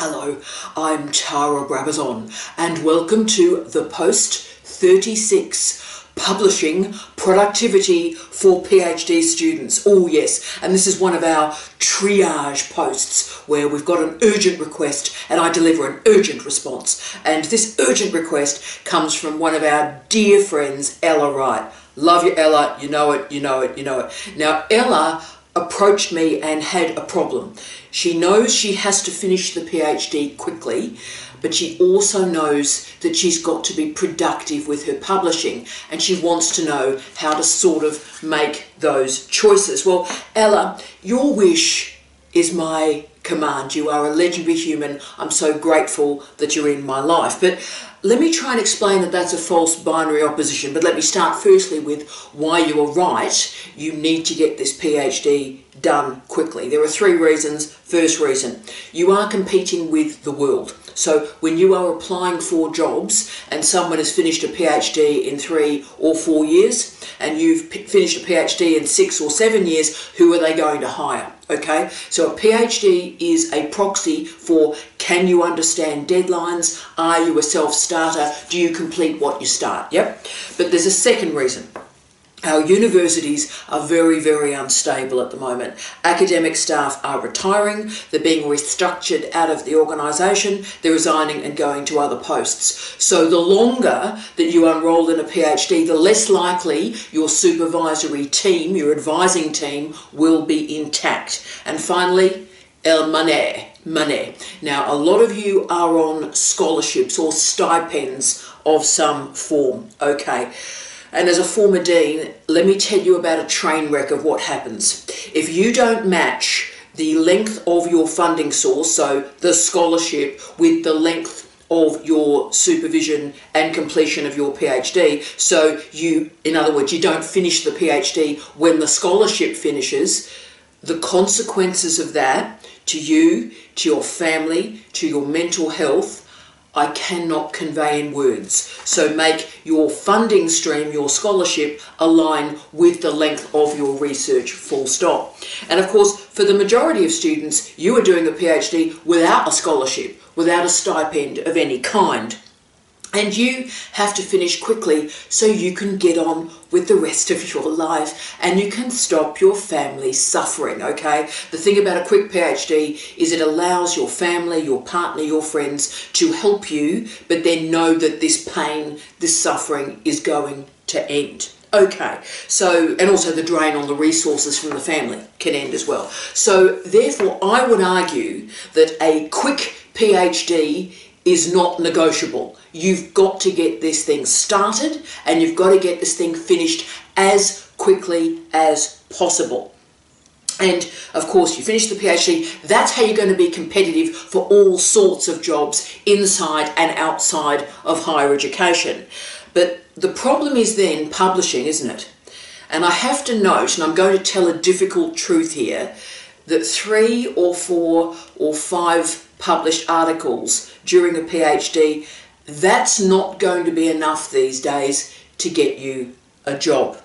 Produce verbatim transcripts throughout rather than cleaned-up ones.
Hello, I'm Tara Brabazon and welcome to the Post thirty-six Publishing Productivity for PhD Students. Oh yes, and this is one of our triage posts where we've got an urgent request and I deliver an urgent response. And this urgent request comes from one of our dear friends, Ella Wright. Love you, Ella. You know it, you know it, you know it. Now, Ella approached me and had a problem. She knows she has to finish the PhD quickly, but she also knows that she's got to be productive with her publishing and she wants to know how to sort of make those choices. Well, Ella, your wish is my command. You are a legendary human. I'm so grateful that you're in my life. But let me try and explain that that's a false binary opposition, but let me start firstly with why you are right. You need to get this PhD done quickly. There are three reasons. First reason, you are competing with the world. So when you are applying for jobs and someone has finished a PhD in three or four years and you've finished a PhD in six or seven years, who are they going to hire? Okay, so a PhD is a proxy for can you understand deadlines? Are you a self-starter? Do you complete what you start? Yep. But there's a second reason. Our universities are very, very unstable at the moment. Academic staff are retiring, they're being restructured out of the organisation, they're resigning and going to other posts. So the longer that you enroll in a PhD, the less likely your supervisory team, your advising team, will be intact. And finally, el money, money. Now, a lot of you are on scholarships or stipends of some form, okay? And as a former dean, let me tell you about a train wreck of what happens. If you don't match the length of your funding source, so the scholarship, with the length of your supervision and completion of your PhD, so you, in other words, you don't finish the PhD when the scholarship finishes, the consequences of that to you, to your family, to your mental health, I cannot convey in words. So make your funding stream, your scholarship, align with the length of your research, full stop. And of course, for the majority of students, you are doing a PhD without a scholarship, without a stipend of any kind. And you have to finish quickly so you can get on with the rest of your life and you can stop your family suffering, okay? The thing about a quick PhD is it allows your family, your partner, your friends to help you, but then know that this pain, this suffering is going to end. Okay, so, and also the drain on the resources from the family can end as well. So therefore, I would argue that a quick PhD is not negotiable. You've got to get this thing started and you've got to get this thing finished as quickly as possible. And of course, you finish the PhD, that's how you're going to be competitive for all sorts of jobs inside and outside of higher education. But the problem is then publishing, isn't it? And I have to note, and I'm going to tell a difficult truth here, that three or four or five published articles during a PhD, that's not going to be enough these days to get you a job.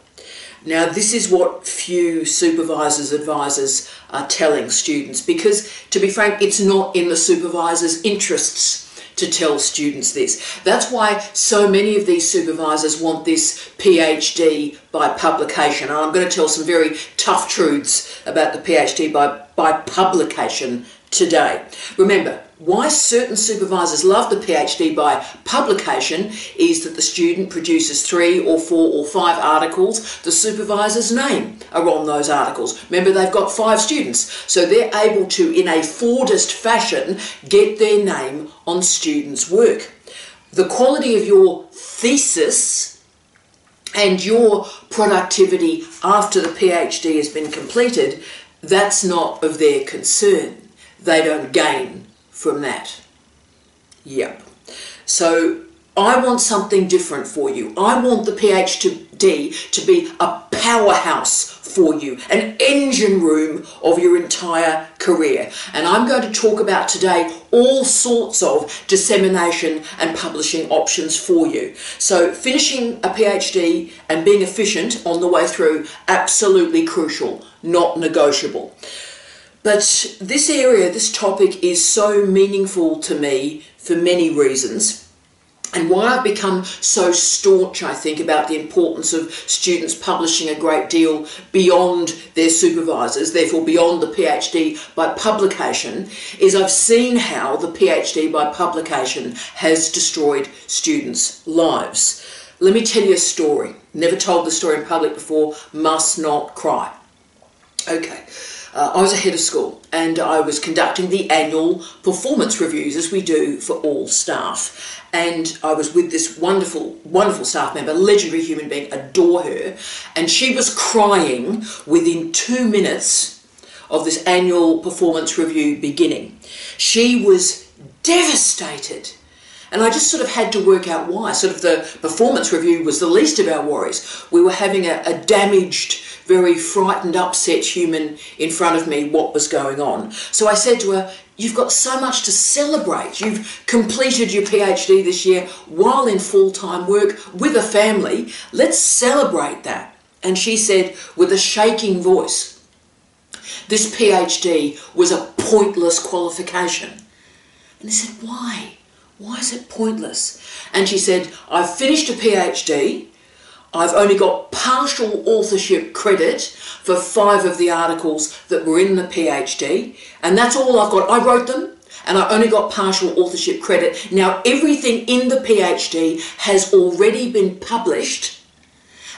Now, this is what few supervisors, advisors are telling students, because to be frank, it's not in the supervisor's interests to tell students this. That's why so many of these supervisors want this PhD by publication. And I'm going to tell some very tough truths about the PhD by, by publication today. Remember, why certain supervisors love the PhD by publication is that the student produces three or four or five articles. The supervisor's name are on those articles. Remember, they've got five students, so they're able to, in a Fordist fashion, get their name on students' work. The quality of your thesis and your productivity after the PhD has been completed, that's not of their concern. They don't gain from that. Yep. So I want something different for you. I want the PhD to be a powerhouse for you, an engine room of your entire career. And I'm going to talk about today all sorts of dissemination and publishing options for you. So finishing a PhD and being efficient on the way through, absolutely crucial, not negotiable. But this area, this topic is so meaningful to me for many reasons, and why I've become so staunch, I think, about the importance of students publishing a great deal beyond their supervisors, therefore beyond the PhD by publication, is I've seen how the PhD by publication has destroyed students' lives. Let me tell you a story. Never told the story in public before. Must not cry. Okay. Uh, I was a head of school and I was conducting the annual performance reviews, as we do for all staff. And I was with this wonderful, wonderful staff member, legendary human being, adore her. And she was crying within two minutes of this annual performance review beginning. She was devastated. And I just sort of had to work out why. Sort of the performance review was the least of our worries. We were having a, a damaged, very frightened, upset human in front of me, what was going on. So I said to her, "You've got so much to celebrate. You've completed your PhD this year while in full-time work with a family. Let's celebrate that." And she said with a shaking voice, "This PhD was a pointless qualification." And I said, "Why? Why is it pointless?" And she said, "I've finished a PhD, I've only got partial authorship credit for five of the articles that were in the PhD, and that's all I've got. I wrote them, and I only got partial authorship credit. Now everything in the PhD has already been published,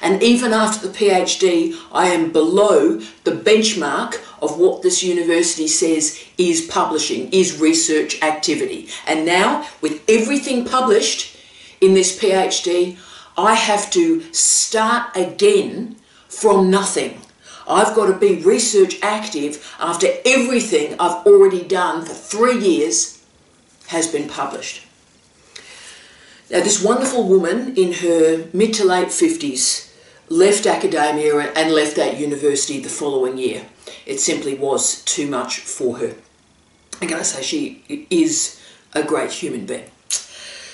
and even after the PhD, I am below the benchmark of what this university says is publishing, is research activity. And now, with everything published in this PhD, I have to start again from nothing. I've got to be research active after everything I've already done for three years has been published." Now, this wonderful woman in her mid to late fifties left academia and left that university the following year. It simply was too much for her. I'm going to say she is a great human being.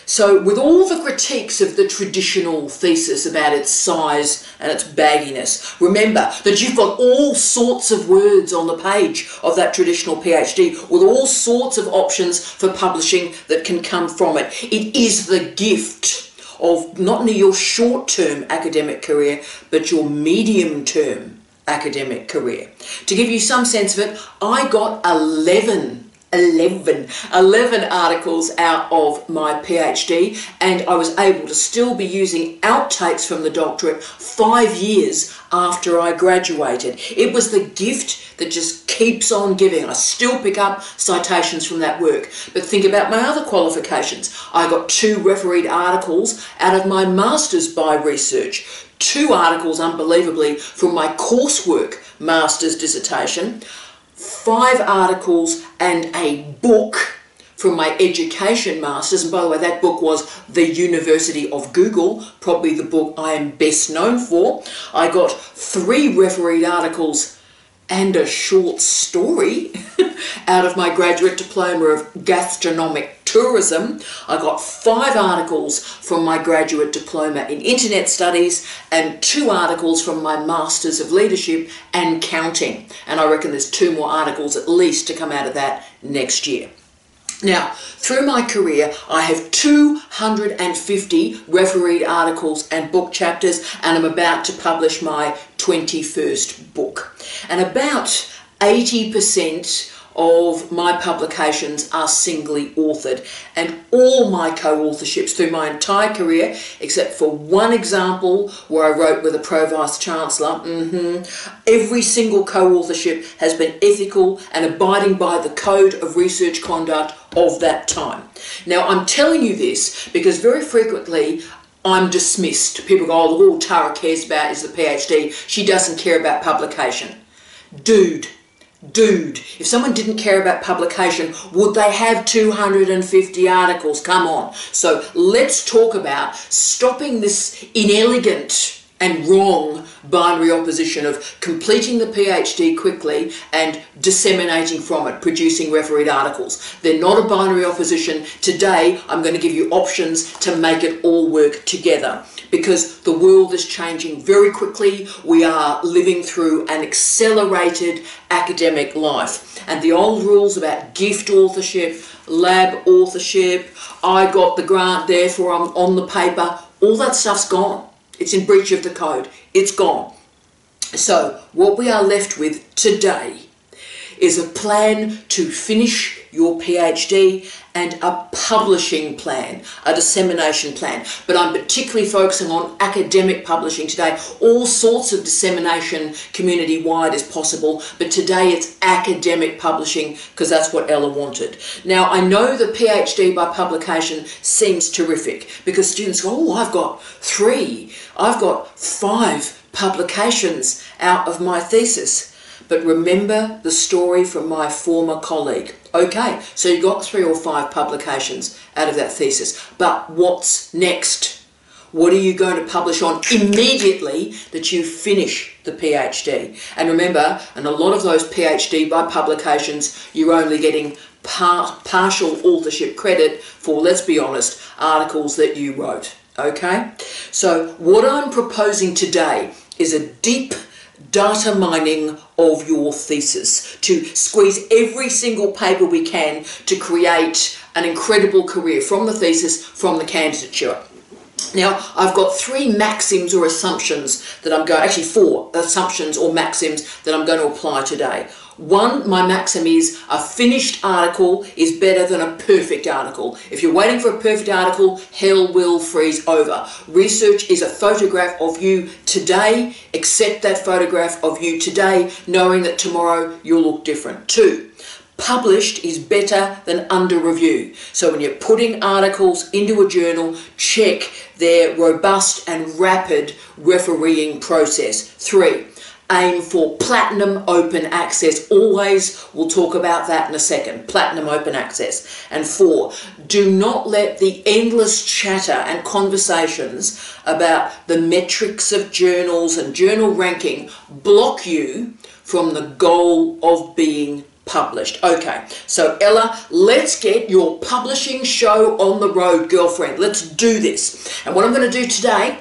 So with all the critiques of the traditional thesis about its size and its bagginess, remember that you've got all sorts of words on the page of that traditional PhD with all sorts of options for publishing that can come from it. It is the gift of not only your short-term academic career, but your medium-term academic career. To give you some sense of it, I got eleven articles out of my PhD, and I was able to still be using outtakes from the doctorate five years after I graduated. It was the gift that just keeps on giving. I still pick up citations from that work. But think about my other qualifications. I got two refereed articles out of my master's by research, two articles, unbelievably, from my coursework master's dissertation, five articles and a book from my education master's. And by the way, that book was The University of Google, probably the book I am best known for. I got three refereed articles and a short story out of my graduate diploma of gastronomic tourism. I got five articles from my graduate diploma in internet studies and two articles from my master's of leadership and counting. And I reckon there's two more articles at least to come out of that next year. Now, through my career, I have two hundred fifty refereed articles and book chapters, and I'm about to publish my twenty-first book. And about eighty percent of my publications are singly authored, and all my co-authorships through my entire career, except for one example where I wrote with a pro-vice-chancellor, mm-hmm, every single co-authorship has been ethical and abiding by the code of research conduct of that time. Now, I'm telling you this because very frequently I'm dismissed. People go, "Oh, all Tara cares about is the PhD. She doesn't care about publication." Dude. Dude, if someone didn't care about publication, would they have two hundred fifty articles? Come on. So let's talk about stopping this inelegant and wrong binary opposition of completing the PhD quickly and disseminating from it, producing refereed articles. They're not a binary opposition. Today, I'm going to give you options to make it all work together, because the world is changing very quickly. We are living through an accelerated academic life. And the old rules about gift authorship, lab authorship, I got the grant, therefore I'm on the paper, all that stuff's gone. It's in breach of the code. It's gone. So what we are left with today is a plan to finish your PhD and a publishing plan, a dissemination plan. But I'm particularly focusing on academic publishing today. All sorts of dissemination community-wide is possible, but today it's academic publishing because that's what Ella wanted. Now, I know the PhD by publication seems terrific because students go, oh, I've got three, I've got five publications out of my thesis. But remember the story from my former colleague. Okay, so you got three or five publications out of that thesis, but what's next? What are you going to publish on immediately that you finish the PhD? And remember, and a lot of those PhD by publications, you're only getting part, partial authorship credit for, let's be honest, articles that you wrote. Okay, so what I'm proposing today is a deep data mining of your thesis, to squeeze every single paper we can to create an incredible career from the thesis, from the candidature. Now, I've got three maxims or assumptions that I'm going, actually four assumptions or maxims that I'm going to apply today. One, my maxim is a finished article is better than a perfect article. If you're waiting for a perfect article, hell will freeze over. Research is a photograph of you today. Accept that photograph of you today, knowing that tomorrow you'll look different. Two, published is better than under review. So when you're putting articles into a journal, check their robust and rapid refereeing process. Three, aim for platinum open access. Always, we'll talk about that in a second, platinum open access. And four, do not let the endless chatter and conversations about the metrics of journals and journal ranking block you from the goal of being published. Okay, so Ella, let's get your publishing show on the road, girlfriend. Let's do this. And what I'm going to do today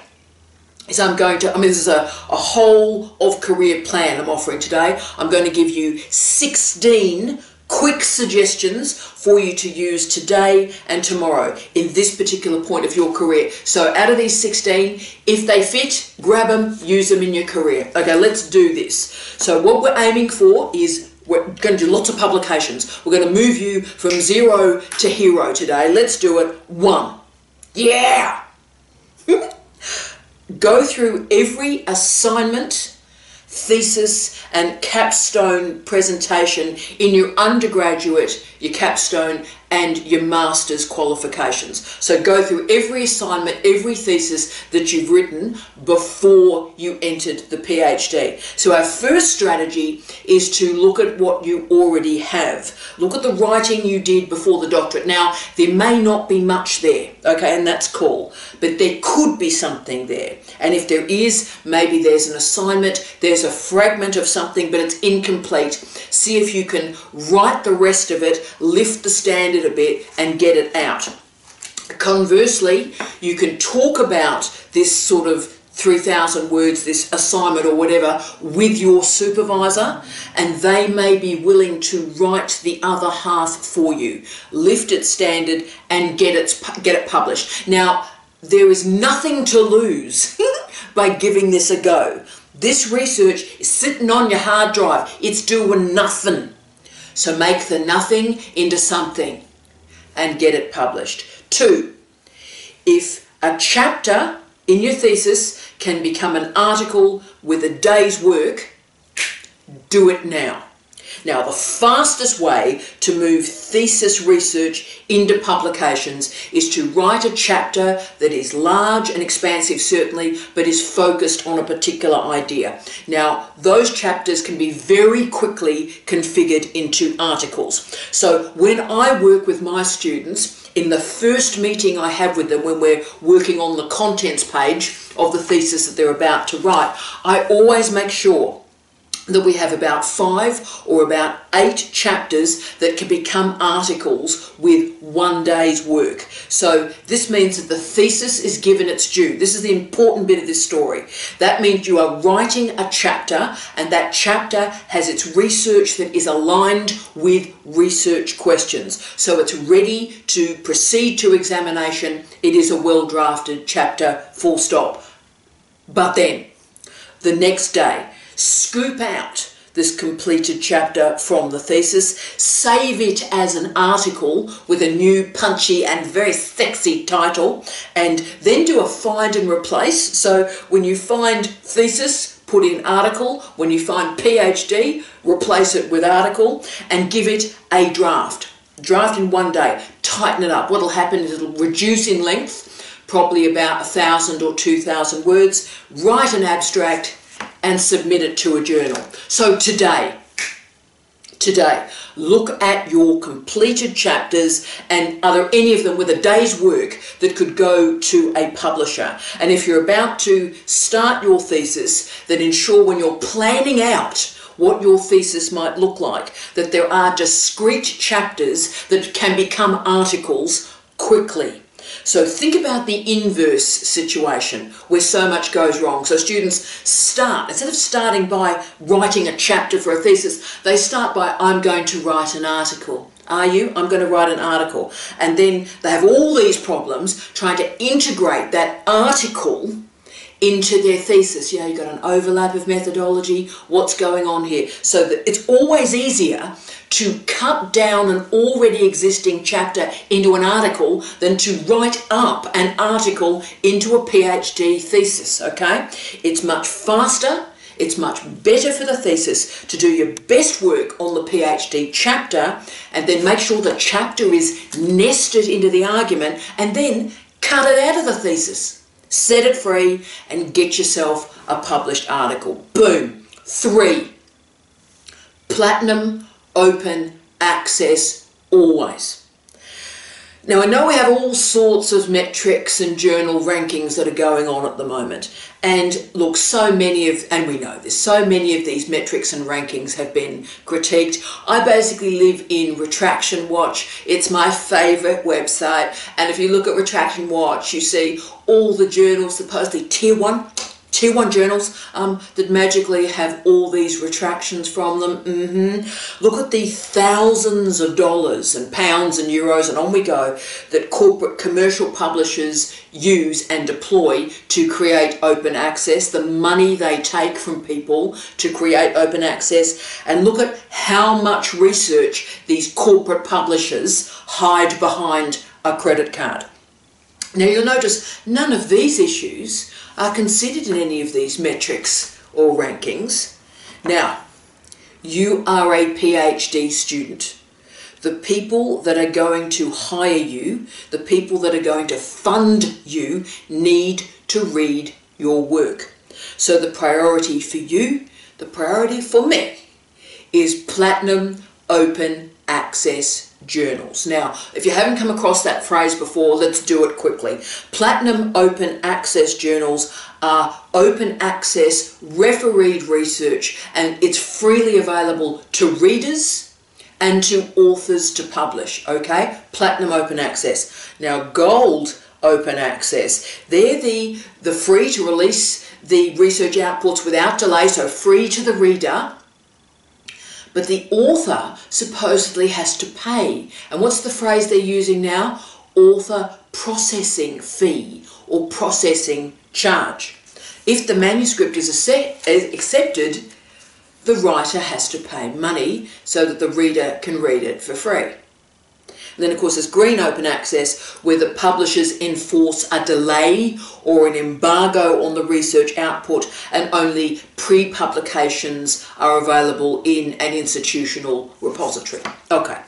is I'm going to, I mean, this is a, a whole of career plan I'm offering today. I'm going to give you sixteen quick suggestions for you to use today and tomorrow in this particular point of your career. So out of these sixteen, if they fit, grab them, use them in your career. Okay, let's do this. So what we're aiming for is we're going to do lots of publications. We're going to move you from zero to hero today. Let's do it. One. Yeah! Go through every assignment, thesis, and capstone presentation in your undergraduate, your capstone, and your master's qualifications. So go through every assignment, every thesis that you've written before you entered the PhD. So our first strategy is to look at what you already have. Look at the writing you did before the doctorate. Now, there may not be much there, okay, and that's cool, but there could be something there. And if there is, maybe there's an assignment, there's a fragment of something, but it's incomplete. See if you can write the rest of it, lift the standard a bit and get it out. Conversely, you can talk about this sort of three thousand words, this assignment or whatever, with your supervisor, and they may be willing to write the other half for you, lift its standard and get it, get it published. Now, there is nothing to lose by giving this a go. This research is sitting on your hard drive. It's doing nothing. So make the nothing into something and get it published. Two, if a chapter in your thesis can become an article with a day's work, do it now. Now, the fastest way to move thesis research into publications is to write a chapter that is large and expansive, certainly, but is focused on a particular idea. Now, those chapters can be very quickly configured into articles. So when I work with my students, in the first meeting I have with them when we're working on the contents page of the thesis that they're about to write, I always make sure that we have about five or about eight chapters that can become articles with one day's work. So this means that the thesis is given its due. This is the important bit of this story. That means you are writing a chapter, and that chapter has its research that is aligned with research questions. So it's ready to proceed to examination. It is a well-drafted chapter, full stop. But then, the next day, scoop out this completed chapter from the thesis, save it as an article with a new punchy and very sexy title, and then do a find and replace. So when you find thesis, put in article. When you find PhD, replace it with article and give it a draft. Draft in one day. Tighten it up. What'll happen is it'll reduce in length, probably about a thousand or two thousand words. Write an abstract and submit it to a journal. So today, today, look at your completed chapters, and are there any of them with a day's work that could go to a publisher? And if you're about to start your thesis, then ensure when you're planning out what your thesis might look like, that there are discrete chapters that can become articles quickly. So think about the inverse situation where so much goes wrong. So students start, instead of starting by writing a chapter for a thesis, they start by, I'm going to write an article. Are you? I'm going to write an article. And then they have all these problems trying to integrate that article into their thesis. Yeah, you've got an overlap of methodology. What's going on here? So that it's always easier to cut down an already existing chapter into an article than to write up an article into a PhD thesis, okay? It's much faster, it's much better for the thesis to do your best work on the PhD chapter, and then make sure the chapter is nested into the argument, and then cut it out of the thesis. Set it free and get yourself a published article. Boom. Three, platinum open access always. Now I know we have all sorts of metrics and journal rankings that are going on at the moment, and look, so many of, and we know this, so many of these metrics and rankings have been critiqued. I basically live in Retraction Watch. It's my favorite website, and if you look at Retraction Watch, you see all the journals, supposedly tier one, Tier one journals um, that magically have all these retractions from them. Mm-hmm. Look at the thousands of dollars and pounds and euros and on we go that corporate commercial publishers use and deploy to create open access, the money they take from people to create open access, and look at how much research these corporate publishers hide behind a credit card. Now you'll notice none of these issues are considered in any of these metrics or rankings. Now, you are a PhD student. The people that are going to hire you, the people that are going to fund you, need to read your work. So the priority for you, the priority for me, is platinum open access journals. Now, if you haven't come across that phrase before, let's do it quickly. Platinum open access journals are open access refereed research, and it's freely available to readers and to authors to publish, okay? Platinum open access. Now, gold open access, they're the, the free to release the research outputs without delay, so free to the reader, but the author supposedly has to pay. And what's the phrase they're using now? Author processing fee or processing charge. If the manuscript is accepted, the writer has to pay money so that the reader can read it for free. And then of course there's green open access, where the publishers enforce a delay or an embargo on the research output, and only pre-publications are available in an institutional repository. Okay,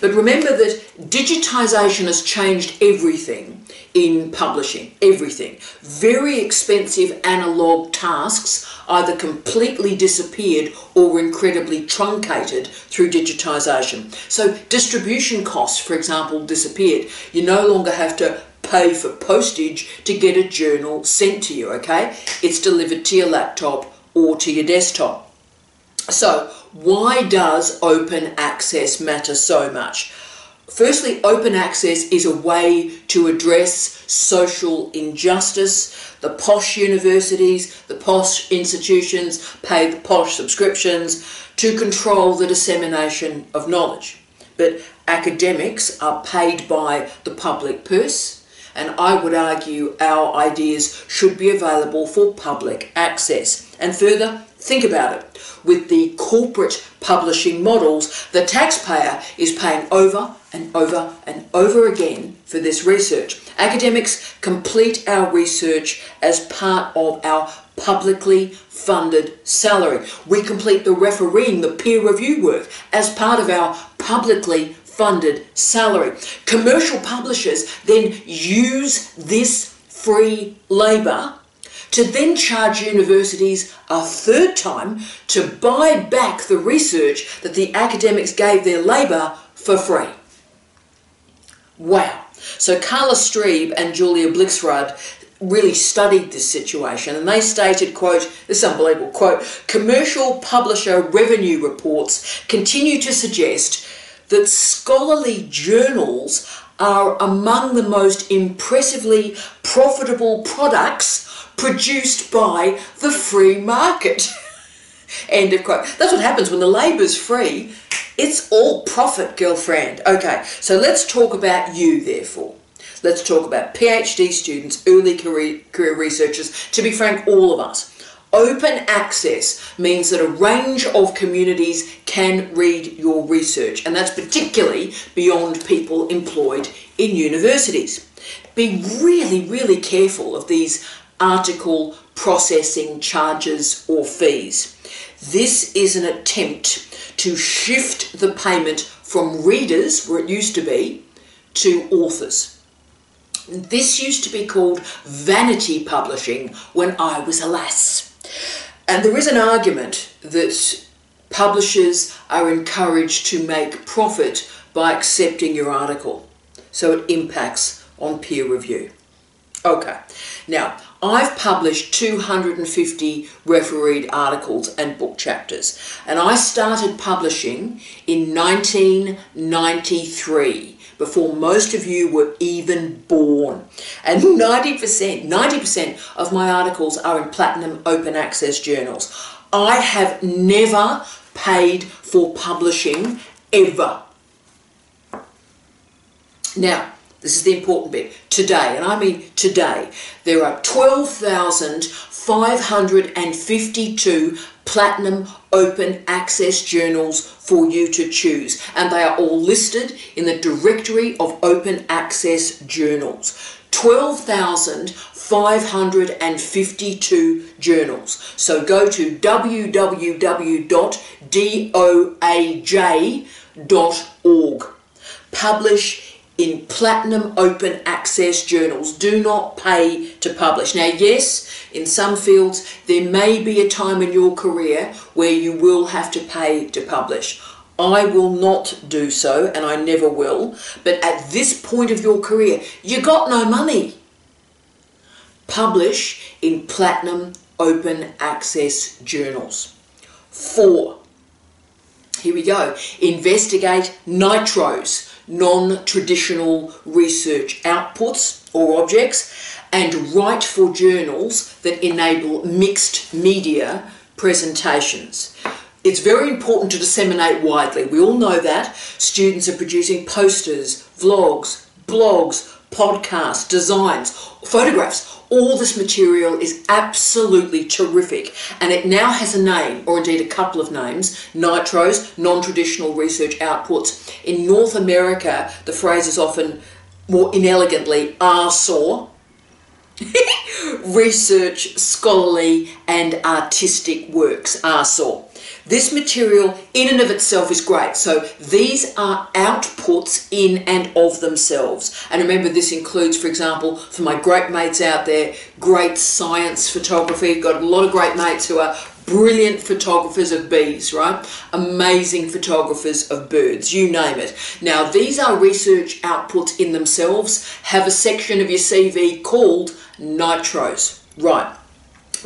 but remember that digitization has changed everything in publishing, everything. Very expensive analog tasks either completely disappeared or incredibly truncated through digitization. So distribution costs, for example, disappeared. You no longer have to pay for postage to get a journal sent to you, okay? It's delivered to your laptop or to your desktop. So why does open access matter so much? Firstly, open access is a way to address social injustice. The posh universities, the posh institutions pay the posh subscriptions to control the dissemination of knowledge. But academics are paid by the public purse, and I would argue our ideas should be available for public access. And further, think about it. With the corporate publishing models, the taxpayer is paying over and over and over again for this research. Academics complete our research as part of our publicly funded salary. We complete the refereeing, the peer review work, as part of our publicly funded salary. Commercial publishers then use this free labour to then charge universities a third time to buy back the research that the academics gave their labour for free. Wow. So Carla Streeb and Julia Blixrud really studied this situation, and they stated, quote, this unbelievable quote, commercial publisher revenue reports continue to suggest that scholarly journals are among the most impressively profitable products produced by the free market. End of quote. That's what happens when the labour's free. It's all profit, girlfriend. Okay, so let's talk about you, therefore. Let's talk about PhD students, early career, career researchers, to be frank, all of us. Open access means that a range of communities can read your research, and that's particularly beyond people employed in universities. Be really, really careful of these article processing charges or fees. This is an attempt to shift the payment from readers, where it used to be, to authors. This used to be called vanity publishing when I was a lass. And there is an argument that publishers are encouraged to make profit by accepting your article, so it impacts on peer review. Okay, now I've published two hundred fifty refereed articles and book chapters, and I started publishing in nineteen ninety-three, before most of you were even born. And ninety percent, ninety percent of my articles are in platinum open access journals. I have never paid for publishing, ever. Now, this is the important bit. Today, and I mean today, there are twelve thousand five hundred fifty-two platinum open access journals for you to choose, and they are all listed in the directory of open access journals. twelve thousand five hundred fifty-two journals. So go to w w w dot doaj dot org. Publish in platinum open access journals. Do not pay to publish. Now, yes, in some fields, there may be a time in your career where you will have to pay to publish. I will not do so, and I never will. But at this point of your career, you got no money. Publish in platinum open access journals. Four, here we go. Investigate NITROS. Non-traditional research outputs or objects, and write for journals that enable mixed media presentations. It's very important to disseminate widely. We all know that. Students are producing posters, vlogs, blogs, podcasts, designs, photographs. All this material is absolutely terrific, and it now has a name, or indeed a couple of names: NITROS, non-traditional research outputs. In North America, the phrase is often, more inelegantly, R S O A R, research, scholarly and artistic works, R S O A R. This material in and of itself is great. So these are outputs in and of themselves. And remember, this includes, for example, for my great mates out there, great science photography. Got a lot of great mates who are Brilliant photographers of bees, right? Amazing photographers of birds, you name it. Now, these are research outputs in themselves. Have a section of your C V called NITROS, right?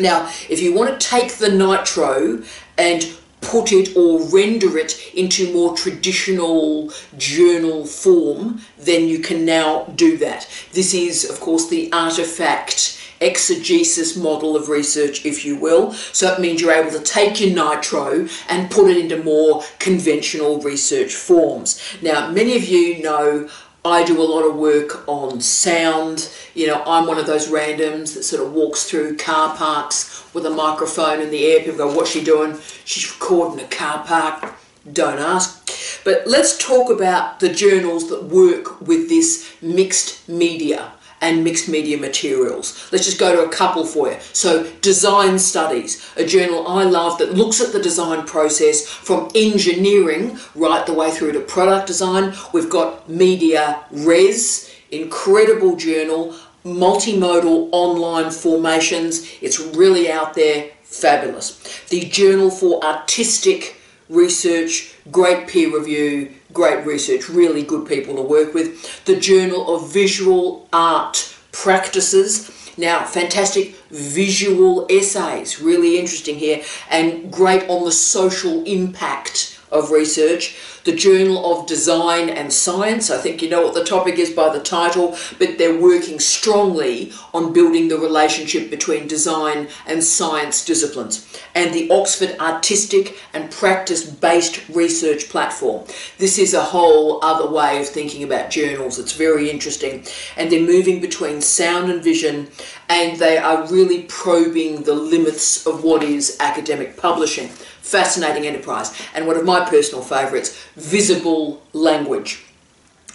Now, if you want to take the nitro and put it or render it into more traditional journal form, then you can now do that. This is, of course, the artifact exegesis model of research, if you will. So it means you're able to take your nitro and put it into more conventional research forms. Now, many of you know I do a lot of work on sound. You know, I'm one of those randoms that sort of walks through car parks with a microphone in the air. People go, what's she doing? She's recording a car park. Don't ask. But let's talk about the journals that work with this mixed media and mixed media materials. Let's just go to a couple for you. So Design Studies, a journal I love that looks at the design process from engineering right the way through to product design. We've got Media Res, incredible journal, multimodal online formations. It's really out there, fabulous. The Journal for Artistic Research, great peer review, great research, really good people to work with. The Journal of Visual Art Practices. Now, fantastic visual essays, really interesting here, and great on the social impact of research. The Journal of Design and Science. I think you know what the topic is by the title, but they're working strongly on building the relationship between design and science disciplines. And the Oxford Artistic and Practice-Based Research Platform. This is a whole other way of thinking about journals. It's very interesting. And they're moving between sound and vision, and they are really probing the limits of what is academic publishing. Fascinating enterprise. And one of my personal favourites, Visible Language,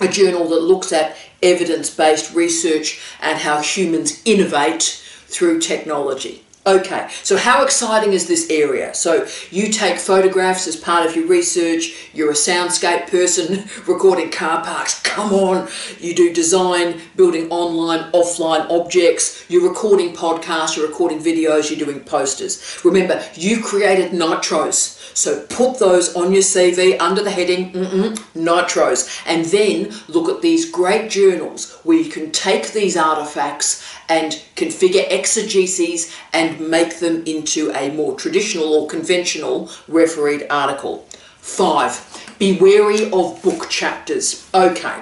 a journal that looks at evidence-based research and how humans innovate through technology. Okay, so how exciting is this area? So you take photographs as part of your research, you're a soundscape person, recording car parks, come on. You do design, building online, offline objects, you're recording podcasts, you're recording videos, you're doing posters. Remember, you created nitros. So put those on your C V under the heading, mm-mm, nitros, and then look at these great journals where you can take these artifacts and configure exegeses and make them into a more traditional or conventional refereed article. Five, be wary of book chapters. Okay,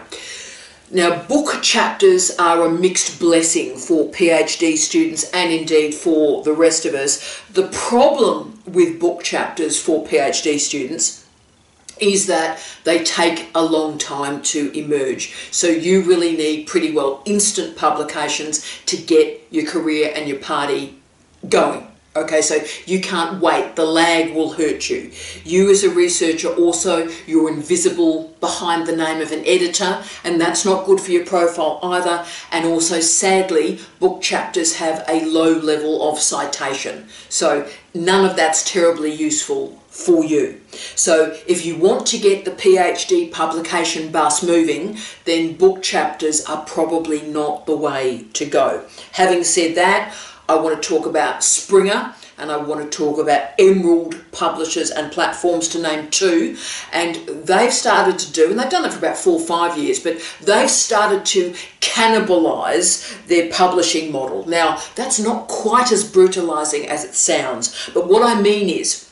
now book chapters are a mixed blessing for PhD students and indeed for the rest of us. The problem with book chapters for PhD students is that they take a long time to emerge. So you really need pretty well instant publications to get your career and your party going. Okay, so you can't wait. The lag will hurt you. You as a researcher also, you're invisible behind the name of an editor, and that's not good for your profile either. And also, sadly, book chapters have a low level of citation. So none of that's terribly useful for you. So if you want to get the PhD publication bus moving, then book chapters are probably not the way to go. Having said that, I want to talk about Springer, and I want to talk about Emerald publishers and platforms, to name two. And they've started to do, and they've done it for about four or five years, but they've started to cannibalize their publishing model. Now, that's not quite as brutalizing as it sounds, but what I mean is,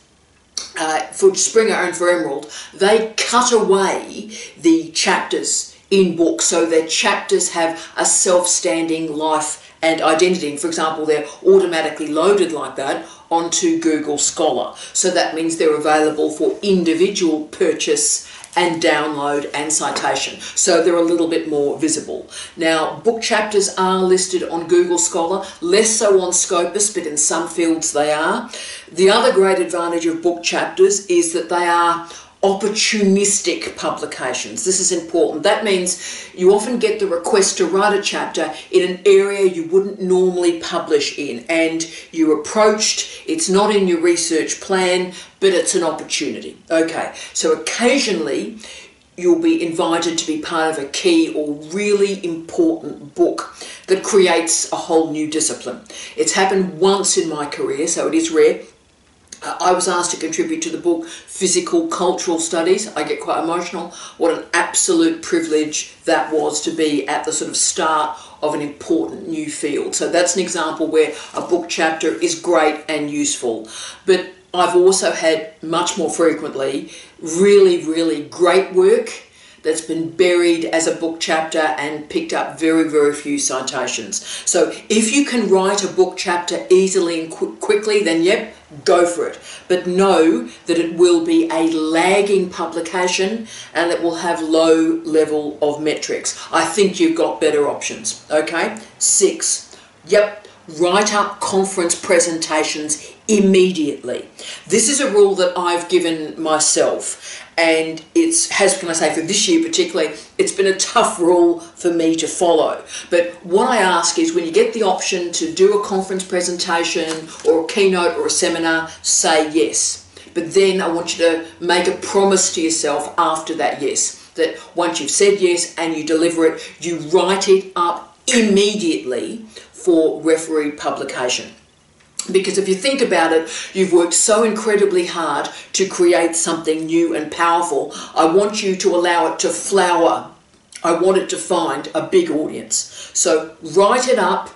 Uh, for Springer and for Emerald, they cut away the chapters in books, so their chapters have a self-standing life and identity. For example, they're automatically loaded like that onto Google Scholar. So that means they're available for individual purchase and download and citation. So they're a little bit more visible. Now, book chapters are listed on Google Scholar, less so on Scopus, but in some fields they are. The other great advantage of book chapters is that they are opportunistic publications. This is important. That means you often get the request to write a chapter in an area you wouldn't normally publish in, and you're approached, it's not in your research plan, but it's an opportunity. Okay, so occasionally you'll be invited to be part of a key or really important book that creates a whole new discipline. It's happened once in my career, so it is rare. Uh, I was asked to contribute to the book Physical Cultural Studies. I get quite emotional. What an absolute privilege that was to be at the sort of start of an important new field. So that's an example where a book chapter is great and useful. But I've also had much more frequently really, really great work that's been buried as a book chapter and picked up very, very few citations. So if you can write a book chapter easily and qu quickly, then yep, go for it. But know that it will be a lagging publication and it will have low level of metrics. I think you've got better options, okay? Six, yep, write up conference presentations immediately. This is a rule that I've given myself, and it's has can I say for this year particularly, it's been a tough rule for me to follow. But what I ask is, when you get the option to do a conference presentation or a keynote or a seminar, say yes. But then I want you to make a promise to yourself after that yes, that once you've said yes and you deliver it, you write it up immediately for referee publication. Because if you think about it, you've worked so incredibly hard to create something new and powerful. I want you to allow it to flower. I want it to find a big audience. So write it up,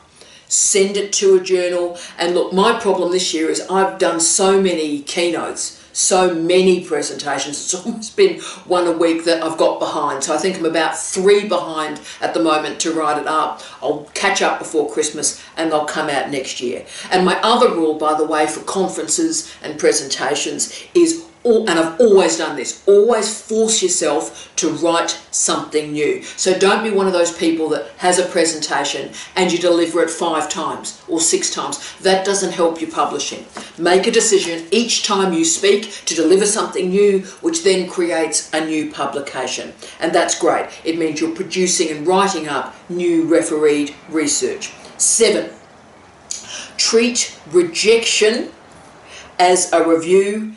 send it to a journal. And look, my problem this year is I've done so many keynotes, so many presentations. It's almost been one a week that I've got behind. So I think I'm about three behind at the moment to write it up. I'll catch up before Christmas and they'll come out next year. And my other rule, by the way, for conferences and presentations is, all, and I've always done this, always force yourself to write something new. So don't be one of those people that has a presentation and you deliver it five times or six times. That doesn't help your publishing. Make a decision each time you speak to deliver something new, which then creates a new publication. And that's great. It means you're producing and writing up new refereed research. Seven, treat rejection as a review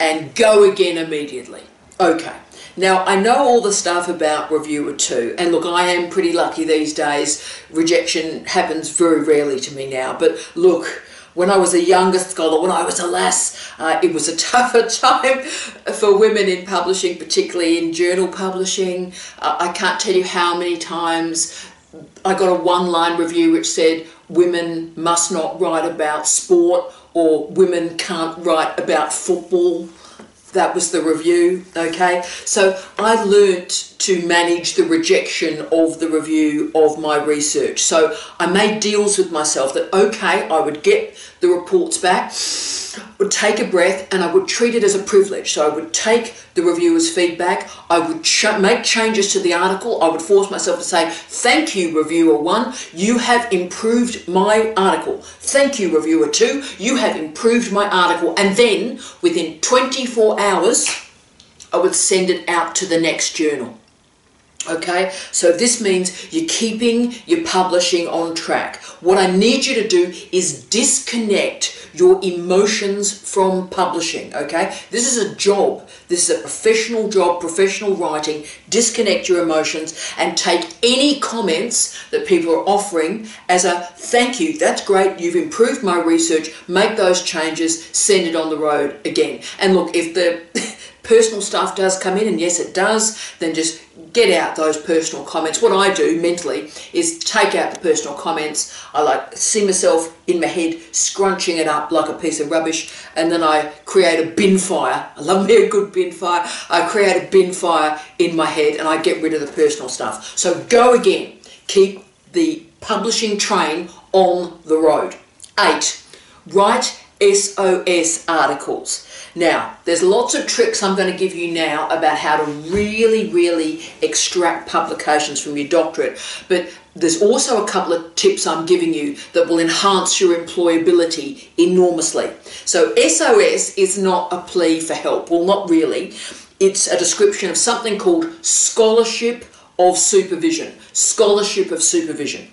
and go again immediately. Okay. Now, I know all the stuff about reviewer two, and look, I am pretty lucky these days. Rejection happens very rarely to me now, but look, when I was a younger scholar, when I was a lass, uh, it was a tougher time for women in publishing, particularly in journal publishing. Uh, I can't tell you how many times I got a one-line review which said, women must not write about sport, or women can't write about football. That was the review, okay? So I learnt to manage the rejection of the review of my research. So I made deals with myself that, okay, I would get the reports back, would take a breath, and I would treat it as a privilege. So I would take the reviewer's feedback, I would ch make changes to the article, I would force myself to say, thank you, reviewer one, you have improved my article. Thank you, reviewer two, you have improved my article. And then within twenty-four hours, I would send it out to the next journal. Okay, so this means you're keeping your publishing on track. What I need you to do is disconnect your emotions from publishing, okay? This is a job. This is a professional job, professional writing. Disconnect your emotions and take any comments that people are offering as a thank you. That's great. You've improved my research. Make those changes. Send it on the road again. And look, if the personal stuff does come in, and yes it does, then just get out those personal comments. What I do mentally is take out the personal comments. I like see myself in my head scrunching it up like a piece of rubbish, and then I create a bin fire. I love me a good bin fire. I create a bin fire in my head and I get rid of the personal stuff. So go again. Keep the publishing train on the road. Eight, write S O S articles. Now, there's lots of tricks I'm going to give you now about how to really, really extract publications from your doctorate, but there's also a couple of tips I'm giving you that will enhance your employability enormously. So S O S is not a plea for help, well, not really. It's a description of something called scholarship of supervision, scholarship of supervision.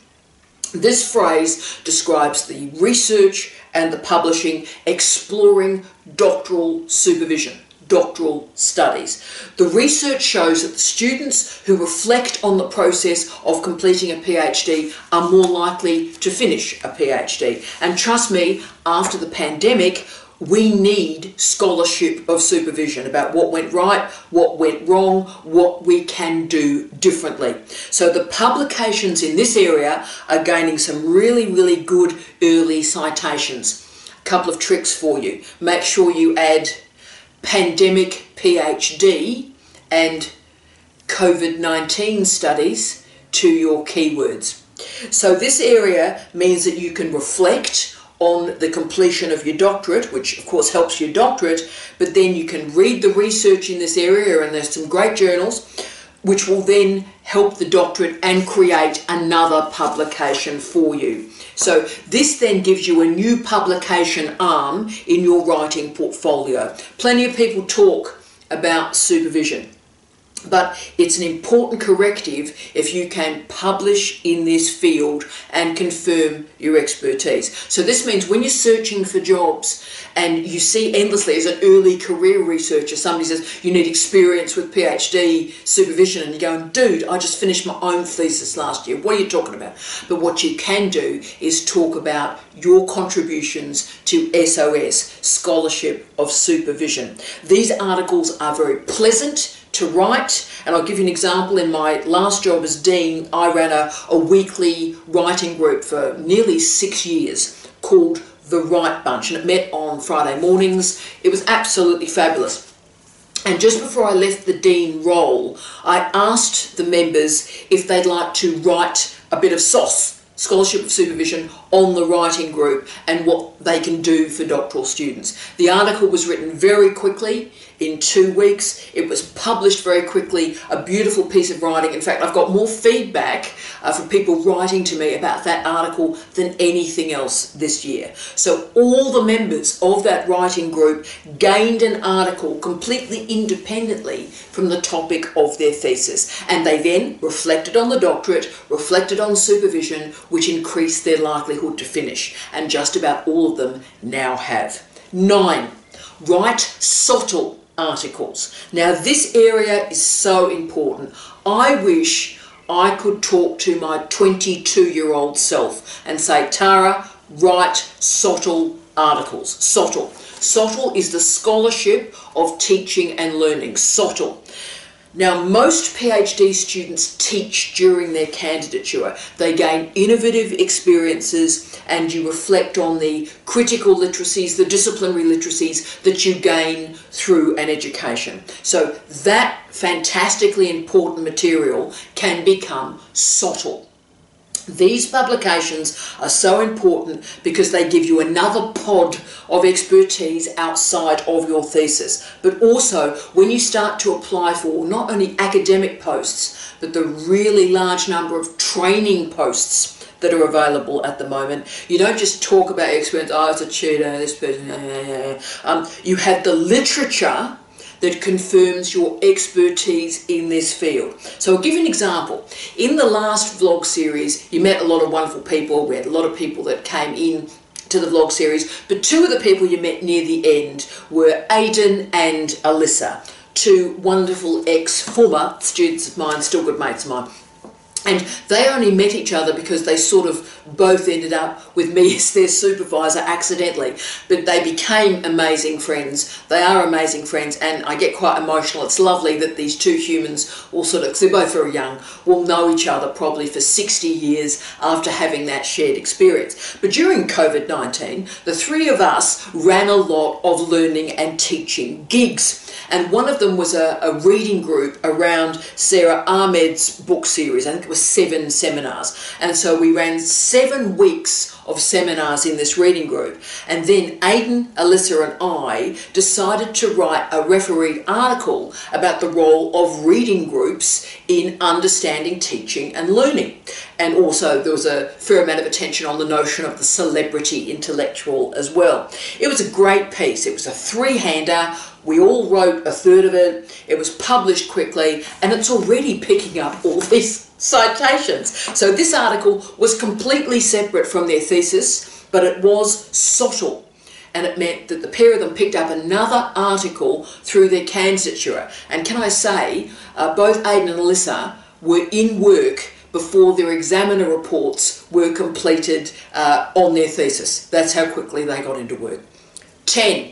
This phrase describes the research and the publishing exploring doctoral supervision, doctoral studies. The research shows that the students who reflect on the process of completing a PhD are more likely to finish a PhD. And trust me, after the pandemic, we need scholarship of supervision about what went right, what went wrong, what we can do differently. So the publications in this area are gaining some really, really good early citations. A couple of tricks for you. Make sure you add pandemic P H D and COVID nineteen studies to your keywords. So this area means that you can reflect on the completion of your doctorate, which of course helps your doctorate, but then you can read the research in this area, and there's some great journals which will then help the doctorate and create another publication for you. So this then gives you a new publication arm in your writing portfolio. Plenty of people talk about supervision, but it's an important corrective if you can publish in this field and confirm your expertise. So this means when you're searching for jobs and you see endlessly as an early career researcher, somebody says you need experience with P H D supervision, and you're going, dude, I just finished my own thesis last year. What are you talking about? But what you can do is talk about your contributions to S O S, Scholarship of Supervision. These articles are very pleasant to write, and I'll give you an example. In my last job as Dean, I ran a, a weekly writing group for nearly six years called The Write Bunch, and it met on Friday mornings. It was absolutely fabulous. And just before I left the Dean role, I asked the members if they'd like to write a bit of S O S, Scholarship of Supervision, on the writing group and what they can do for doctoral students. The article was written very quickly, in two weeks. It was published very quickly, a beautiful piece of writing. In fact, I've got more feedback uh, from people writing to me about that article than anything else this year. So all the members of that writing group gained an article completely independently from the topic of their thesis. And they then reflected on the doctorate, reflected on supervision, which increased their likelihood to finish. And just about all of them now have. Nine, write S O T L articles. Now this area is so important. I wish I could talk to my twenty-two year old self and say, Tara, write S O T L articles. S O T L. S O T L is the Scholarship of Teaching and Learning. S O T L. Now most P H D students teach during their candidature. They gain innovative experiences, and you reflect on the critical literacies, the disciplinary literacies that you gain through an education. So that fantastically important material can become S O T L. These publications are so important because they give you another pod of expertise outside of your thesis. But also, when you start to apply for not only academic posts, but the really large number of training posts that are available at the moment, you don't just talk about experience, oh, it's a tutor, this person, yeah, yeah, yeah. Um, you have the literature that confirms your expertise in this field. So I'll give you an example. In the last vlog series, you met a lot of wonderful people. We had a lot of people that came in to the vlog series, but two of the people you met near the end were Aidan and Alyssa, two wonderful ex-former students of mine, still good mates of mine. And they only met each other because they sort of both ended up with me as their supervisor accidentally. But they became amazing friends. They are amazing friends, and I get quite emotional. It's lovely that these two humans, all sort of, because they're both very young, will know each other probably for sixty years after having that shared experience. But during COVID nineteen, the three of us ran a lot of learning and teaching gigs. And one of them was a, a reading group around Sarah Ahmed's book series. I think it was seven seminars. And so we ran seven weeks of seminars in this reading group. And then Aidan, Alyssa and I decided to write a refereed article about the role of reading groups in understanding teaching and learning. And also there was a fair amount of attention on the notion of the celebrity intellectual as well. It was a great piece. It was a three-hander. We all wrote a third of it. It was published quickly, and it's already picking up all these citations. So this article was completely separate from their thesis, but it was S O T L. And it meant that the pair of them picked up another article through their candidature. And can I say, uh, both Aidan and Alyssa were in work before their examiner reports were completed uh, on their thesis. That's how quickly they got into work. ten.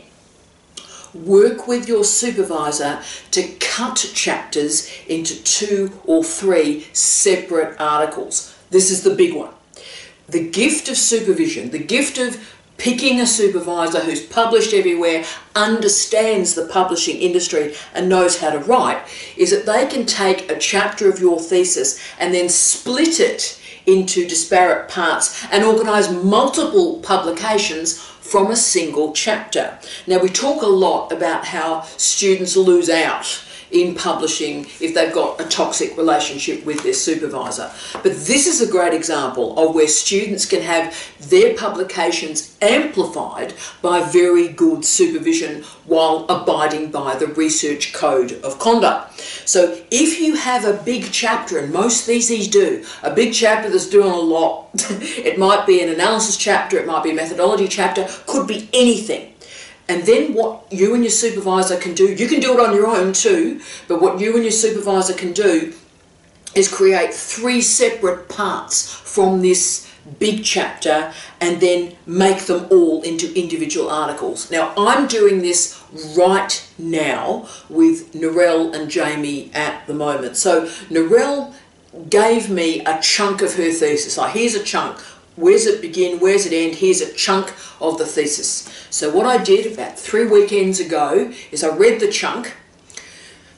Work with your supervisor to cut chapters into two or three separate articles. This is the big one. The gift of supervision, the gift of picking a supervisor who's published everywhere, understands the publishing industry and knows how to write, is that they can take a chapter of your thesis and then split it into disparate parts and organise multiple publications from a single chapter. Now, we talk a lot about how students lose out in publishing if they've got a toxic relationship with their supervisor. But this is a great example of where students can have their publications amplified by very good supervision while abiding by the research code of conduct. So if you have a big chapter, and most theses do, a big chapter that's doing a lot, it might be an analysis chapter, it might be a methodology chapter, could be anything. And then what you and your supervisor can do, you can do it on your own too, but what you and your supervisor can do is create three separate parts from this big chapter and then make them all into individual articles. Now, I'm doing this right now with Narelle and Jamie at the moment. So Narelle gave me a chunk of her thesis. Like, here's a chunk. Where's it begin? Where's it end? Here's a chunk of the thesis. So what I did about three weekends ago is I read the chunk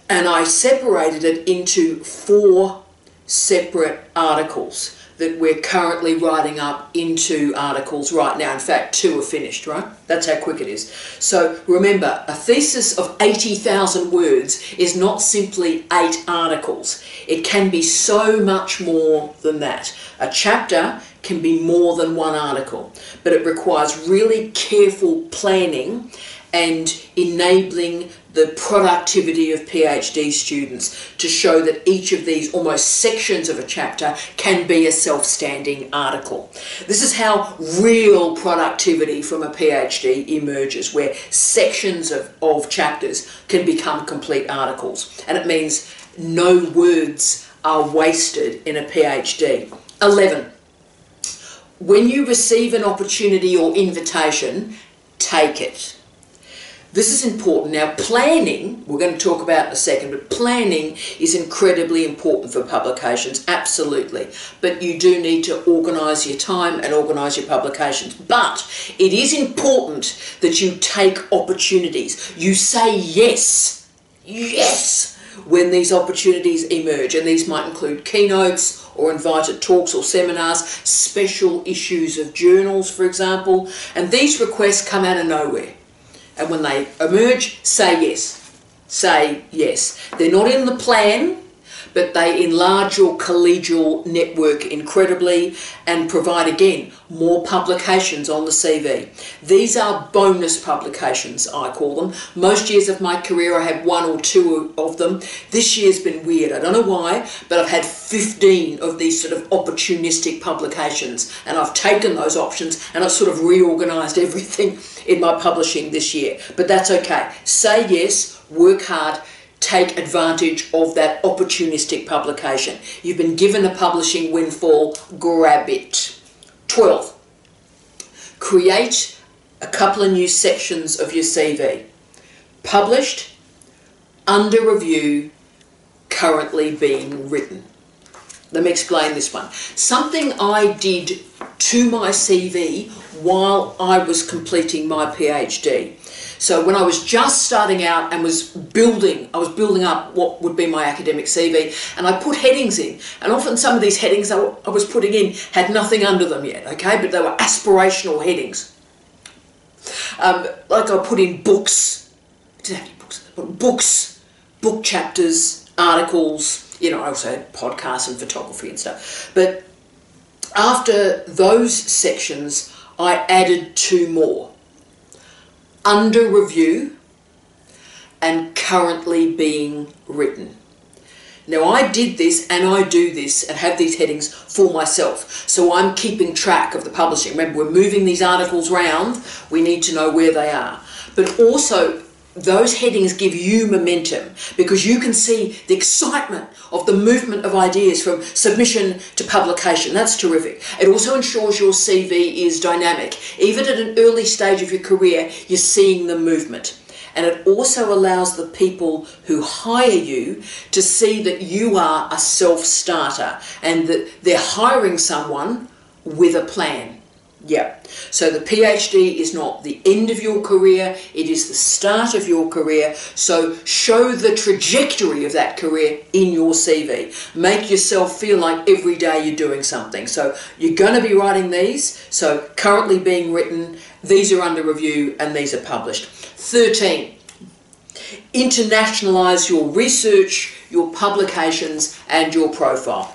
and I separated it into four separate articles that we're currently writing up into articles right now. In fact, two are finished, right? That's how quick it is. So remember, a thesis of eighty thousand words is not simply eight articles. It can be so much more than that. A chapter can be more than one article, but it requires really careful planning and enabling the productivity of PhD students to show that each of these almost sections of a chapter can be a self-standing article. This is how real productivity from a PhD emerges, where sections of, of chapters can become complete articles. And it means no words are wasted in a PhD. eleven. When you receive an opportunity or invitation, take it. This is important. Now, planning, we're going to talk about in a second, but planning is incredibly important for publications, absolutely. But you do need to organise your time and organise your publications. But it is important that you take opportunities. You say yes, yes, when these opportunities emerge. And these might include keynotes, or invited talks or seminars, special issues of journals, for example. And these requests come out of nowhere. And when they emerge, say yes. Say yes. They're not in the plan, but they enlarge your collegial network incredibly and provide, again, more publications on the C V. These are bonus publications, I call them. Most years of my career I have one or two of them. This year's been weird, I don't know why, but I've had fifteen of these sort of opportunistic publications, and I've taken those options and I've sort of reorganised everything in my publishing this year. But that's okay. Say yes, work hard, take advantage of that opportunistic publication. You've been given a publishing windfall, grab it. twelve. Create a couple of new sections of your C V. Published, under review, currently being written. Let me explain this one. Something I did to my C V while I was completing my PhD. So when I was just starting out and was building, I was building up what would be my academic C V, and I put headings in. And often some of these headings I was putting in had nothing under them yet, okay? But they were aspirational headings. Um, like I put in books, I didn't have any books, but books, book chapters, articles, you know, I also had podcasts and photography and stuff. But after those sections, I added two more. Under review and currently being written. Now, I did this and I do this and have these headings for myself. So I'm keeping track of the publishing. Remember, we're moving these articles around. We need to know where they are. But also, those headings give you momentum because you can see the excitement of the movement of ideas from submission to publication. That's terrific. It also ensures your C V is dynamic. Even at an early stage of your career, you're seeing the movement. And it also allows the people who hire you to see that you are a self-starter and that they're hiring someone with a plan. Yeah, so the PhD is not the end of your career, it is the start of your career. So show the trajectory of that career in your C V. Make yourself feel like every day you're doing something. So you're going to be writing these, so currently being written, these are under review and these are published. thirteen. Internationalise your research, your publications and your profile.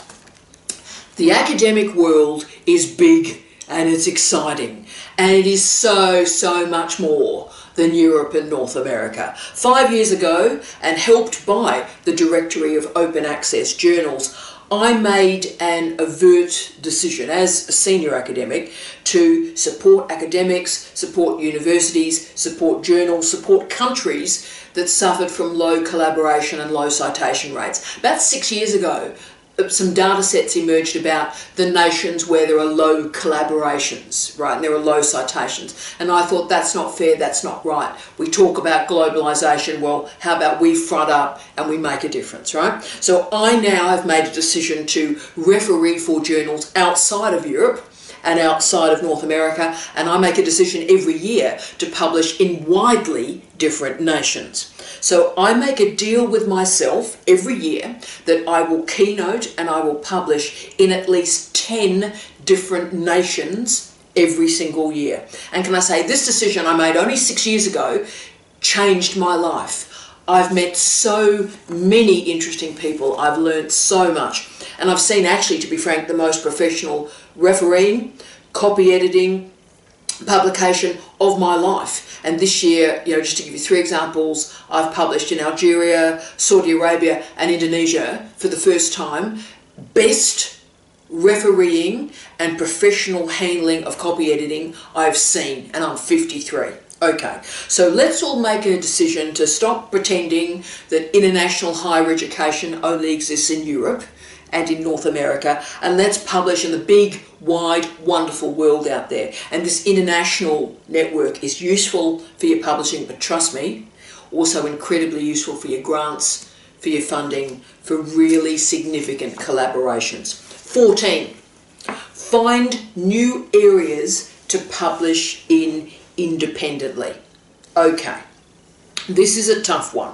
The academic world is big and it's exciting, and it is so, so much more than Europe and North America. Five years ago, and helped by the Directory of Open Access Journals, I made an overt decision as a senior academic to support academics, support universities, support journals, support countries that suffered from low collaboration and low citation rates. About six years ago, some data sets emerged about the nations where there are low collaborations, right, and there are low citations. And I thought, that's not fair, that's not right. We talk about globalisation, well, how about we front up and we make a difference, right? So I now have made a decision to referee for journals outside of Europe and outside of North America, and I make a decision every year to publish in widely different nations. So I make a deal with myself every year that I will keynote and I will publish in at least ten different nations every single year. And can I say, this decision I made only six years ago changed my life. I've met so many interesting people, I've learned so much, and I've seen actually, to be frank, the most professional refereeing, copy editing, publication of my life. And this year, you know, just to give you three examples, I've published in Algeria, Saudi Arabia and Indonesia for the first time, best refereeing and professional handling of copy editing I've seen, and I'm fifty-three. Okay, so let's all make a decision to stop pretending that international higher education only exists in Europe and in North America, and let's publish in the big, wide, wonderful world out there. And this international network is useful for your publishing, but trust me, also incredibly useful for your grants, for your funding, for really significant collaborations. fourteen. Find new areas to publish in independently. Okay, this is a tough one,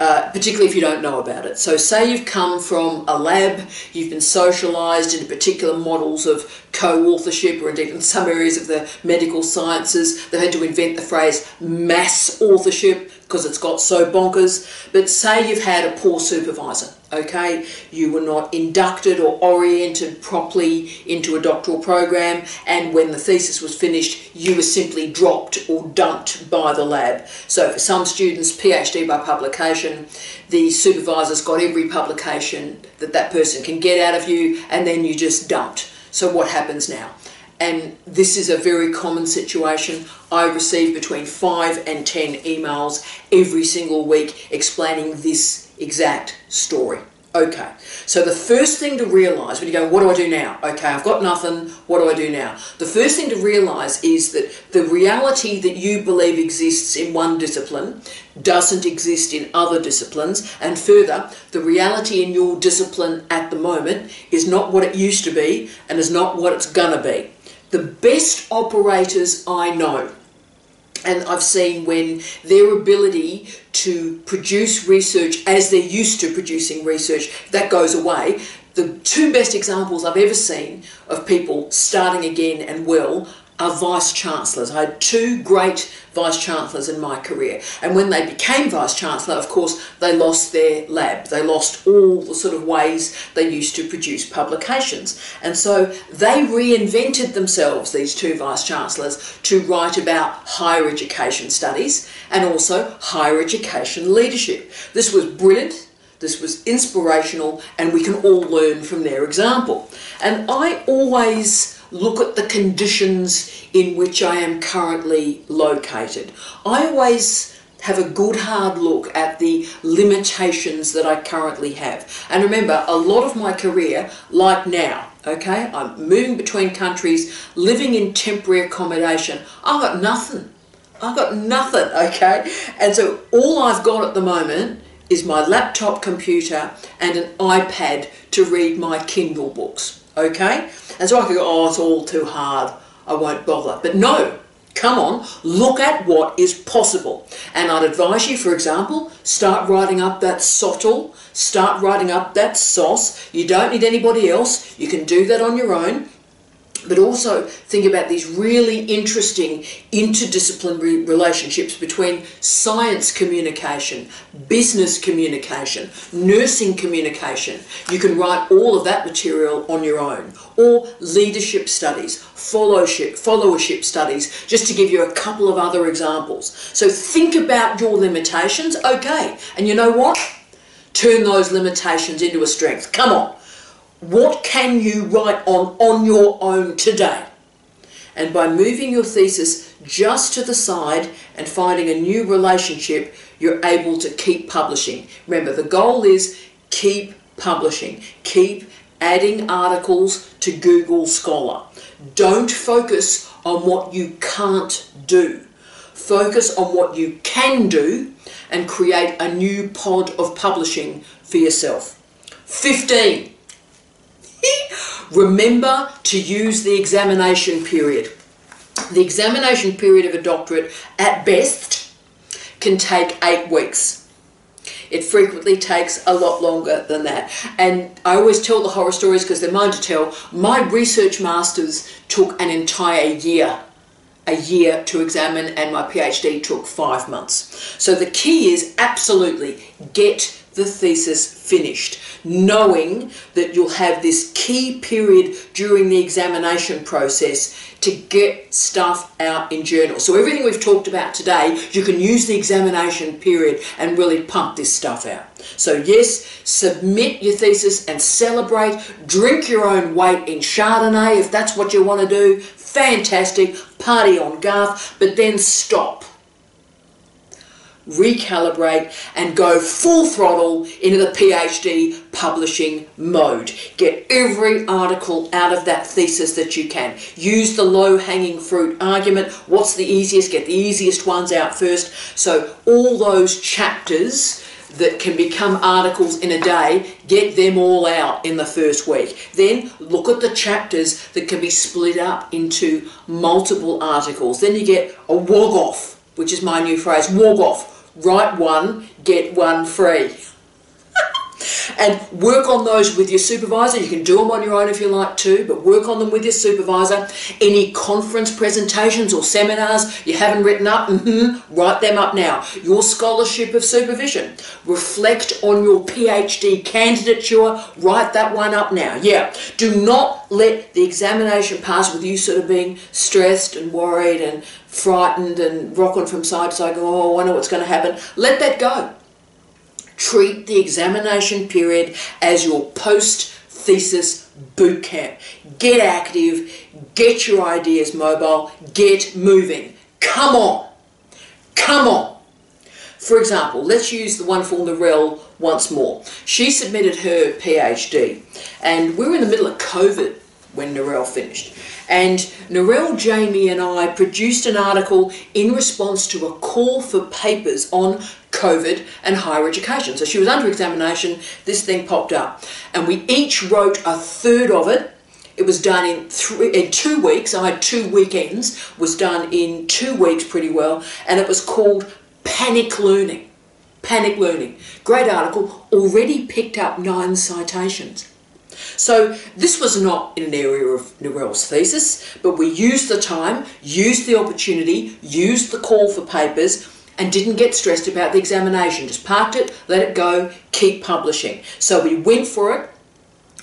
uh, particularly if you don't know about it. So say you've come from a lab, you've been socialized into particular models of co-authorship, or indeed in some areas of the medical sciences, they've had to invent the phrase mass authorship because it's got so bonkers. But say you've had a poor supervisor, okay? You were not inducted or oriented properly into a doctoral program, and when the thesis was finished, you were simply dropped or dumped by the lab. So for some students, PhD by publication, the supervisor's got every publication that that person can get out of you, and then you just dumped. So what happens now? And this is a very common situation. I receive between five and ten emails every single week explaining this exact story. Okay, so the first thing to realise when you go, what do I do now? Okay, I've got nothing, what do I do now? The first thing to realise is that the reality that you believe exists in one discipline doesn't exist in other disciplines, and further, the reality in your discipline at the moment is not what it used to be and is not what it's gonna be. The best operators I know, and I've seen when their ability to produce research as they're used to producing research, that goes away. The two best examples I've ever seen of people starting again and well are vice-chancellors. I had two great vice-chancellors in my career, and when they became vice-chancellor, of course, they lost their lab. They lost all the sort of ways they used to produce publications. And so they reinvented themselves, these two vice-chancellors, to write about higher education studies and also higher education leadership. This was brilliant. This was inspirational, and we can all learn from their example. And I always look at the conditions in which I am currently located. I always have a good hard look at the limitations that I currently have. And remember, a lot of my career, like now, okay, I'm moving between countries, living in temporary accommodation. I've got nothing. I've got nothing, okay? And so all I've got at the moment is my laptop computer and an iPad to read my Kindle books, okay? And so I could go, oh, it's all too hard, I won't bother. But no, come on, look at what is possible. And I'd advise you, for example, start writing up that S O T L, start writing up that S O S. You don't need anybody else. You can do that on your own. But also think about these really interesting interdisciplinary relationships between science communication, business communication, nursing communication. You can write all of that material on your own. Or leadership studies, followership, followership studies, just to give you a couple of other examples. So think about your limitations, okay, and you know what? Turn those limitations into a strength. Come on. What can you write on on your own today? And by moving your thesis just to the side and finding a new relationship, you're able to keep publishing. Remember, the goal is keep publishing. Keep adding articles to Google Scholar. Don't focus on what you can't do. Focus on what you can do and create a new pod of publishing for yourself. fifteen. Remember to use the examination period. The examination period of a doctorate, at best, can take eight weeks. It frequently takes a lot longer than that. And I always tell the horror stories because they're mine to tell. My research masters took an entire year, a year to examine, and my PhD took five months. So the key is absolutely get the thesis finished, knowing that you'll have this key period during the examination process to get stuff out in journals. So everything we've talked about today, you can use the examination period and really pump this stuff out. So yes, submit your thesis and celebrate. Drink your own weight in Chardonnay if that's what you want to do. Fantastic. Party on Garth, but then stop. Recalibrate and go full throttle into the PhD publishing mode. Get every article out of that thesis that you can. Use the low-hanging fruit argument. What's the easiest? Get the easiest ones out first. So all those chapters that can become articles in a day, get them all out in the first week. Then look at the chapters that can be split up into multiple articles. Then you get a wog-off, which is my new phrase, walk off, write one, get one free. And work on those with your supervisor. You can do them on your own if you like to, but work on them with your supervisor. Any conference presentations or seminars you haven't written up, mm-hmm, write them up now. Your scholarship of supervision. Reflect on your PhD candidature, write that one up now. Yeah, do not let the examination pass with you sort of being stressed and worried and frightened and rocking from side to side, going, oh, I know what's going to happen. Let that go. Treat the examination period as your post-thesis boot camp. Get active, get your ideas mobile, get moving. Come on, come on. For example, let's use the wonderful Narelle once more. She submitted her PhD, and we were in the middle of COVID when Narelle finished. And Narelle, Jamie and I produced an article in response to a call for papers on COVID and higher education. So she was under examination, this thing popped up, and we each wrote a third of it. It was done in, three, in two weeks, I had two weekends, was done in two weeks pretty well, and it was called Panic Learning. Panic Learning. Great article, already picked up nine citations. So this was not in an area of Narelle's thesis, but we used the time, used the opportunity, used the call for papers, and didn't get stressed about the examination. Just parked it, let it go, keep publishing. So we went for it.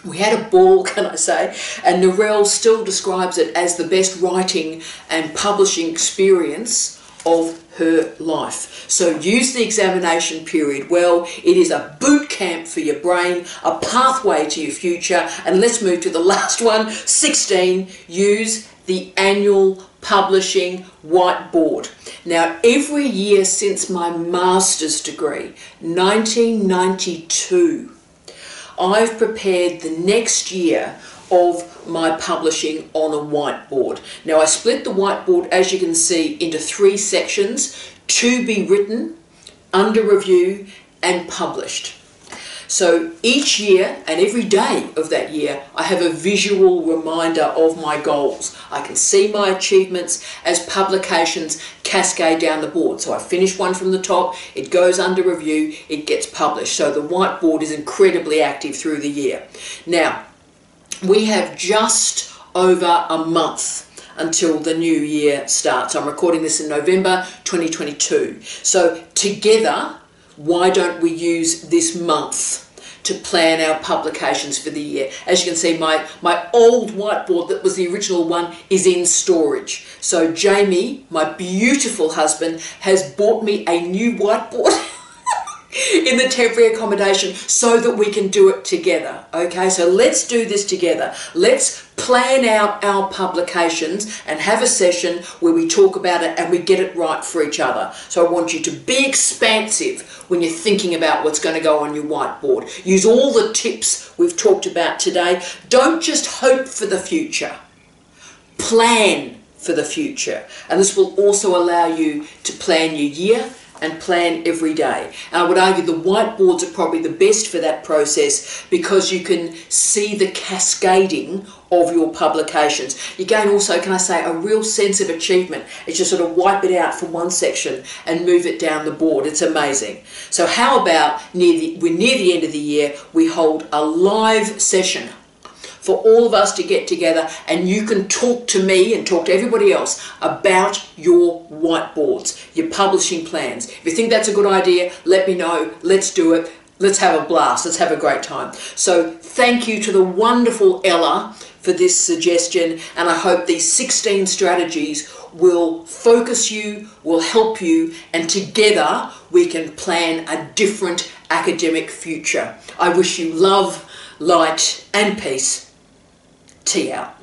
We had a ball, can I say, and Narelle still describes it as the best writing and publishing experience of her life. So use the examination period well. It is a boot camp for your brain, a pathway to your future. And let's move to the last one, sixteen, use the annual publishing whiteboard. Now, every year since my master's degree, nineteen ninety-two, I've prepared the next year of my publishing on a whiteboard. Now, I split the whiteboard, as you can see, into three sections: to be written, under review, and published. So each year and every day of that year, I have a visual reminder of my goals. I can see my achievements as publications cascade down the board. So I finish one from the top, it goes under review, it gets published. So the whiteboard is incredibly active through the year. Now, we have just over a month until the new year starts. I'm recording this in November twenty twenty-two. So together, why don't we use this month to plan our publications for the year? As you can see, my, my old whiteboard that was the original one is in storage. So Jamie, my beautiful husband, has bought me a new whiteboard in the temporary accommodation so that we can do it together. Okay, so let's do this together. Let's plan out our publications and have a session where we talk about it and we get it right for each other. So I want you to be expansive when you're thinking about what's going to go on your whiteboard. Use all the tips we've talked about today. Don't just hope for the future. Plan for the future. And this will also allow you to plan your year and plan every day. And I would argue the whiteboards are probably the best for that process because you can see the cascading of your publications. You gain also, can I say, a real sense of achievement. It's just sort of wipe it out from one section and move it down the board. It's amazing. So how about near the, we're near the end of the year, we hold a live session for all of us to get together, and you can talk to me and talk to everybody else about your whiteboards, your publishing plans. If you think that's a good idea, let me know. Let's do it. Let's have a blast. Let's have a great time. So thank you to the wonderful Ella for this suggestion, and I hope these sixteen strategies will focus you, will help you, and together we can plan a different academic future. I wish you love, light, and peace. T L